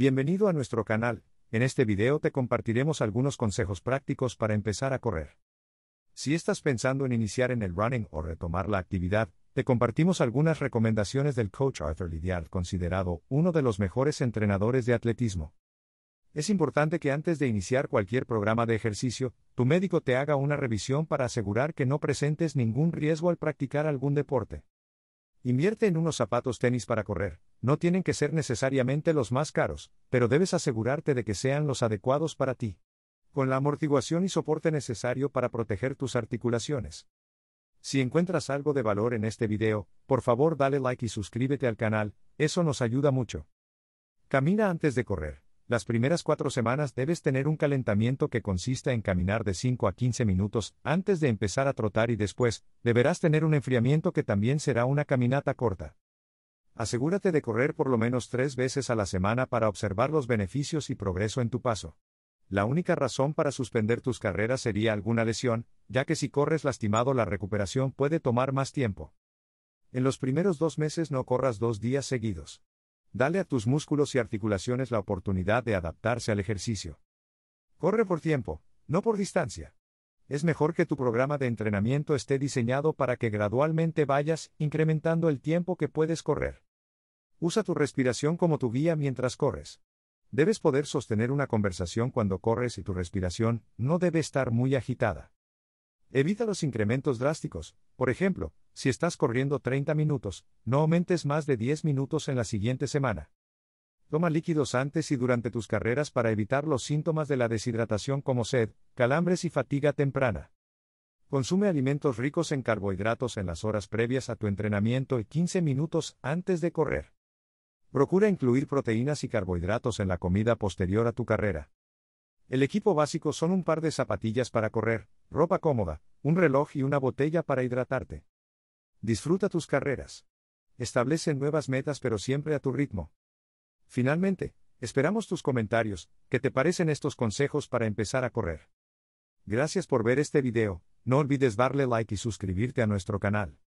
Bienvenido a nuestro canal. En este video te compartiremos algunos consejos prácticos para empezar a correr. Si estás pensando en iniciar en el running o retomar la actividad, te compartimos algunas recomendaciones del coach Arthur Lydiard, considerado uno de los mejores entrenadores de atletismo. Es importante que antes de iniciar cualquier programa de ejercicio, tu médico te haga una revisión para asegurar que no presentes ningún riesgo al practicar algún deporte. Invierte en unos zapatos tenis para correr. No tienen que ser necesariamente los más caros, pero debes asegurarte de que sean los adecuados para ti, con la amortiguación y soporte necesario para proteger tus articulaciones. Si encuentras algo de valor en este video, por favor dale like y suscríbete al canal, eso nos ayuda mucho. Camina antes de correr. Las primeras 4 semanas debes tener un calentamiento que consista en caminar de 5 a 15 minutos antes de empezar a trotar y después, deberás tener un enfriamiento que también será una caminata corta. Asegúrate de correr por lo menos 3 veces a la semana para observar los beneficios y progreso en tu paso. La única razón para suspender tus carreras sería alguna lesión, ya que si corres lastimado la recuperación puede tomar más tiempo. En los primeros 2 meses no corras 2 días seguidos. Dale a tus músculos y articulaciones la oportunidad de adaptarse al ejercicio. Corre por tiempo, no por distancia. Es mejor que tu programa de entrenamiento esté diseñado para que gradualmente vayas incrementando el tiempo que puedes correr. Usa tu respiración como tu guía mientras corres. Debes poder sostener una conversación cuando corres y tu respiración no debe estar muy agitada. Evita los incrementos drásticos. Por ejemplo, si estás corriendo 30 minutos, no aumentes más de 10 minutos en la siguiente semana. Toma líquidos antes y durante tus carreras para evitar los síntomas de la deshidratación como sed, calambres y fatiga temprana. Consume alimentos ricos en carbohidratos en las horas previas a tu entrenamiento y 15 minutos antes de correr. Procura incluir proteínas y carbohidratos en la comida posterior a tu carrera. El equipo básico son un par de zapatillas para correr, ropa cómoda, un reloj y una botella para hidratarte. Disfruta tus carreras. Establece nuevas metas pero siempre a tu ritmo. Finalmente, esperamos tus comentarios. ¿Qué te parecen estos consejos para empezar a correr? Gracias por ver este video. No olvides darle like y suscribirte a nuestro canal.